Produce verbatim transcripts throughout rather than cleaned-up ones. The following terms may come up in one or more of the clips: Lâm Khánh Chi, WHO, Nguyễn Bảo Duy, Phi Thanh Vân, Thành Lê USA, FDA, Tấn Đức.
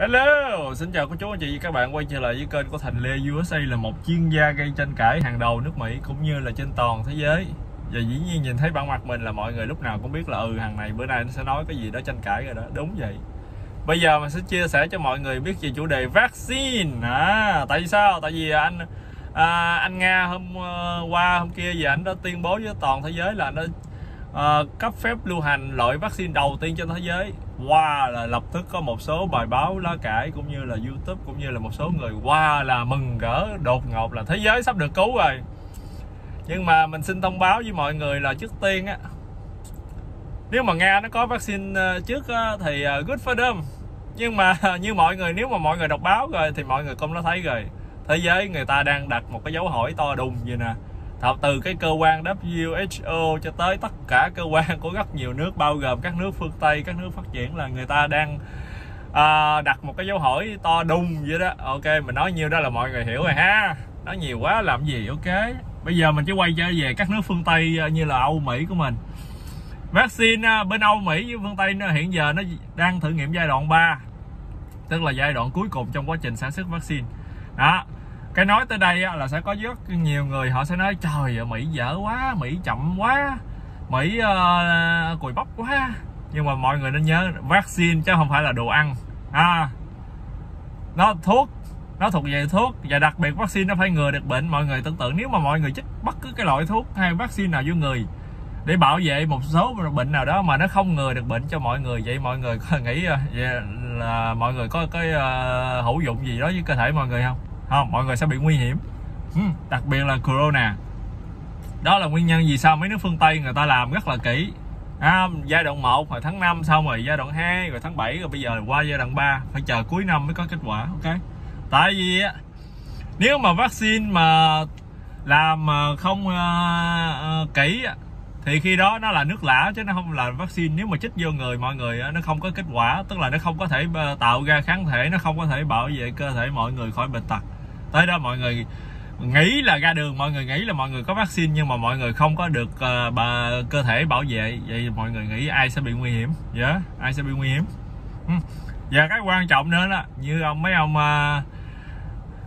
Hello, xin chào cô chú anh chị các bạn quay trở lại với kênh của Thành Lê u ét a, là một chuyên gia gây tranh cãi hàng đầu nước Mỹ cũng như là trên toàn thế giới. Và dĩ nhiên nhìn thấy bản mặt mình là mọi người lúc nào cũng biết là ừ hàng này bữa nay nó sẽ nói cái gì đó tranh cãi rồi đó, đúng vậy. Bây giờ mình sẽ chia sẻ cho mọi người biết về chủ đề vaccine. À, tại sao? Tại vì anh à, anh Nga hôm qua hôm kia gì anh đã tuyên bố với toàn thế giới là nó à, cấp phép lưu hành loại vaccine đầu tiên trên thế giới. Wow, là lập tức có một số bài báo lá cải cũng như là YouTube cũng như là một số người wow là mừng rỡ đột ngột là thế giới sắp được cứu rồi. Nhưng mà mình xin thông báo với mọi người là trước tiên á, nếu mà Nga nó có vaccine trước á, thì good for them. Nhưng mà như mọi người, nếu mà mọi người đọc báo rồi thì mọi người cũng đã thấy rồi, thế giới người ta đang đặt một cái dấu hỏi to đùng vậy nè. Thật từ cái cơ quan W H O cho tới tất cả cơ quan của rất nhiều nước, bao gồm các nước phương Tây, các nước phát triển, là người ta đang à, đặt một cái dấu hỏi to đùng vậy đó. Ok, mình nói nhiều đó là mọi người hiểu rồi ha. Nói nhiều quá làm gì, ok. Bây giờ mình chỉ quay trở về các nước phương Tây như là Âu Mỹ của mình. Vaccine bên Âu Mỹ với phương Tây hiện giờ nó đang thử nghiệm giai đoạn ba, tức là giai đoạn cuối cùng trong quá trình sản xuất vaccine. Đó, cái nói tới đây là sẽ có rất nhiều người họ sẽ nói trời ơi Mỹ dở quá, Mỹ chậm quá, Mỹ uh, cùi bắp quá. Nhưng mà mọi người nên nhớ vaccine chứ không phải là đồ ăn à, nó thuốc, nó thuộc về thuốc. Và đặc biệt vaccine nó phải ngừa được bệnh. Mọi người tưởng tượng nếu mà mọi người chích bất cứ cái loại thuốc hay vaccine nào vô người để bảo vệ một số bệnh nào đó mà nó không ngừa được bệnh cho mọi người, vậy mọi người có nghĩ vậy là mọi người có cái uh, hữu dụng gì đó với cơ thể mọi người không? Không, mọi người sẽ bị nguy hiểm, ừ, đặc biệt là corona. Đó là nguyên nhân vì sao mấy nước phương Tây người ta làm rất là kỹ à, giai đoạn một hồi tháng năm, xong rồi giai đoạn hai, rồi tháng bảy, rồi bây giờ qua giai đoạn ba, phải chờ cuối năm mới có kết quả, ok. Tại vì nếu mà vaccine mà làm mà không uh, kỹ thì khi đó nó là nước lã chứ nó không là vaccine. Nếu mà chích vô người mọi người nó không có kết quả, tức là nó không có thể tạo ra kháng thể, nó không có thể bảo vệ cơ thể mọi người khỏi bệnh tật. Tới đó mọi người nghĩ là ra đường, mọi người nghĩ là mọi người có vaccine, nhưng mà mọi người không có được uh, bà, cơ thể bảo vệ. Vậy mọi người nghĩ ai sẽ bị nguy hiểm? Dạ, yeah, ai sẽ bị nguy hiểm? Ừ. Và cái quan trọng nữa đó, như ông mấy ông uh,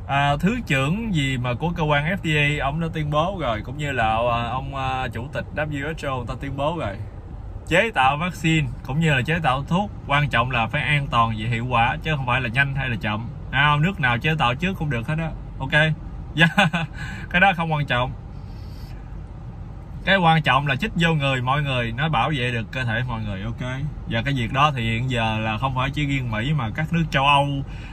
uh, thứ trưởng gì mà của cơ quan F D A, ông đã tuyên bố rồi, cũng như là uh, ông uh, chủ tịch W H O, người ta tuyên bố rồi. Chế tạo vaccine cũng như là chế tạo thuốc, quan trọng là phải an toàn và hiệu quả chứ không phải là nhanh hay là chậm. À, nước nào chế tạo trước cũng được hết đó, ok. Yeah. Cái đó không quan trọng, cái quan trọng là chích vô người mọi người nó bảo vệ được cơ thể mọi người, ok. Và cái việc đó thì hiện giờ là không phải chỉ riêng Mỹ mà các nước châu Âu,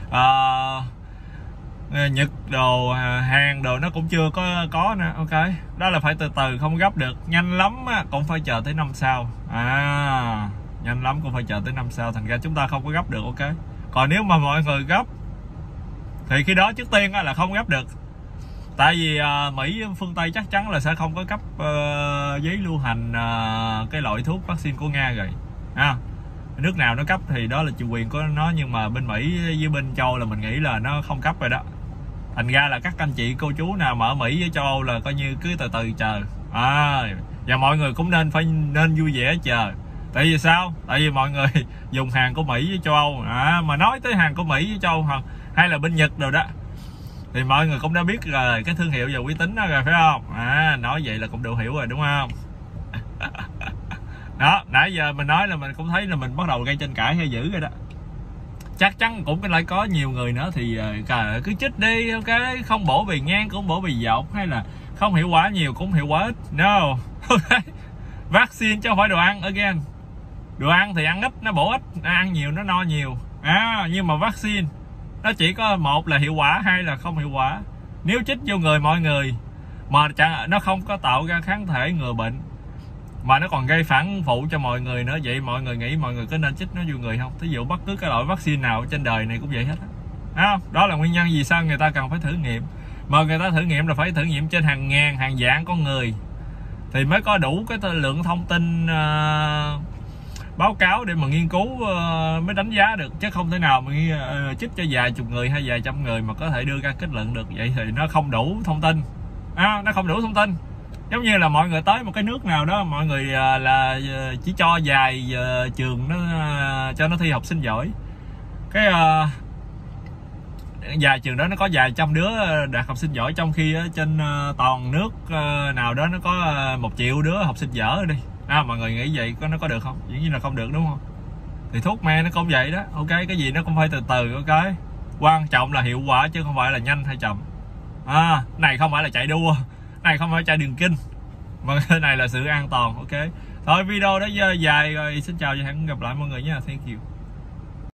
uh, Nhật đồ, Hàn đồ nó cũng chưa có có nữa, ok. Đó là phải từ từ, không gấp được, nhanh lắm cũng phải chờ tới năm sau à, nhanh lắm cũng phải chờ tới năm sau, thành ra chúng ta không có gấp được, ok. Còn nếu mà mọi người gấp thì khi đó trước tiên là không gấp được. Tại vì Mỹ phương Tây chắc chắn là sẽ không có cấp uh, giấy lưu hành uh, cái loại thuốc vaccine của Nga rồi à, nước nào nó cấp thì đó là chủ quyền của nó, nhưng mà bên Mỹ với bên châu là mình nghĩ là nó không cấp rồi đó. Thành ra là các anh chị cô chú nào mà ở Mỹ với châu Âu là coi như cứ từ từ chờ à, và mọi người cũng nên phải nên vui vẻ chờ. Tại vì sao? Tại vì mọi người dùng hàng của Mỹ với châu Âu à, mà nói tới hàng của Mỹ với châu Âu hả? Hay là bên Nhật rồi đó thì mọi người cũng đã biết rồi cái thương hiệu và uy tín đó rồi, phải không? À, nói vậy là cũng đủ hiểu rồi đúng không? Đó, nãy giờ mình nói là mình cũng thấy là mình bắt đầu gây tranh cãi hay dữ rồi đó. Chắc chắn cũng lại có nhiều người nữa thì cứ chích đi, ok, không bổ bì ngang cũng bổ bì dọc, hay là không hiệu quả nhiều cũng hiệu quả ít. No. Vaccine chứ không phải đồ ăn, again. Đồ ăn thì ăn ít nó bổ ít, ăn nhiều nó no nhiều. À, nhưng mà vaccine nó chỉ có một là hiệu quả, hai là không hiệu quả. Nếu chích vô người mọi người mà chẳng, nó không có tạo ra kháng thể ngừa bệnh mà nó còn gây phản phụ cho mọi người nữa, vậy mọi người nghĩ mọi người có nên chích nó vô người không? Thí dụ bất cứ cái loại vaccine nào trên đời này cũng vậy hết đó. Đó là nguyên nhân vì sao người ta cần phải thử nghiệm, mà người ta thử nghiệm là phải thử nghiệm trên hàng ngàn hàng vạn con người thì mới có đủ cái lượng thông tin uh... báo cáo để mà nghiên cứu uh, mới đánh giá được, chứ không thể nào mà uh, chích cho vài chục người hay vài trăm người mà có thể đưa ra kết luận được. Vậy thì nó không đủ thông tin à, nó không đủ thông tin. Giống như là mọi người tới một cái nước nào đó, mọi người uh, là uh, chỉ cho vài uh, trường nó uh, cho nó thi học sinh giỏi, cái uh, vài trường đó nó có vài trăm đứa đạt học sinh giỏi, trong khi trên toàn nước nào đó nó có một triệu đứa học sinh dở đi. À, mọi người nghĩ vậy có nó có được không? Dĩ nhiên là không được, đúng không? Thì thuốc men nó cũng vậy đó. Ok, cái gì nó cũng phải từ từ. Ok, quan trọng là hiệu quả chứ không phải là nhanh hay chậm. À, này không phải là chạy đua, này không phải chạy đường kinh, mà cái này là sự an toàn. Ok, thôi video đó dài rồi, xin chào và hẹn gặp lại mọi người nha. Thank you.